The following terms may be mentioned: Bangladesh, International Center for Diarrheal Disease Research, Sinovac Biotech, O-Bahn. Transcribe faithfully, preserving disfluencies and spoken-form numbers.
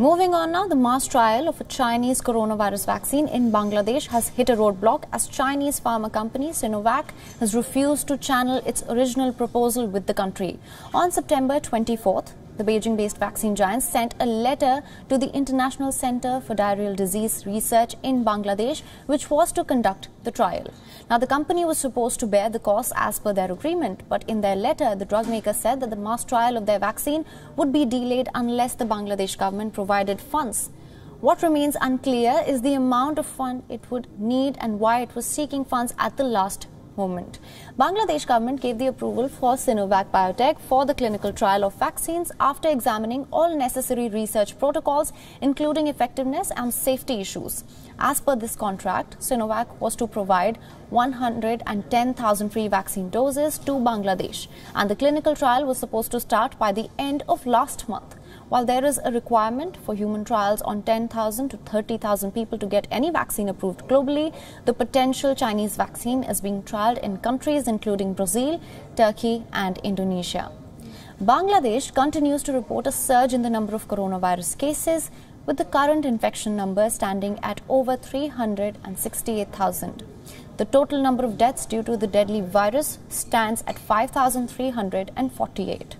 Moving on now, the mass trial of a Chinese coronavirus vaccine in Bangladesh has hit a roadblock as Chinese pharma company Sinovac has refused to channel its original proposal with the country. On September twenty-fourth, the Beijing-based vaccine giant sent a letter to the International Center for Diarrheal Disease Research in Bangladesh, which was to conduct the trial. Now, the company was supposed to bear the cost as per their agreement, but in their letter, the drug maker said that the mass trial of their vaccine would be delayed unless the Bangladesh government provided funds. What remains unclear is the amount of fund it would need and why it was seeking funds at the last minute. Moment. Bangladesh government gave the approval for Sinovac Biotech for the clinical trial of vaccines after examining all necessary research protocols, including effectiveness and safety issues. As per this contract, Sinovac was to provide one hundred ten thousand free vaccine doses to Bangladesh, and the clinical trial was supposed to start by the end of last month. While there is a requirement for human trials on ten thousand to thirty thousand people to get any vaccine approved globally, the potential Chinese vaccine is being trialed in countries including Brazil, Turkey and Indonesia. Bangladesh continues to report a surge in the number of coronavirus cases, with the current infection number standing at over three hundred sixty-eight thousand. The total number of deaths due to the deadly virus stands at five thousand three hundred forty-eight.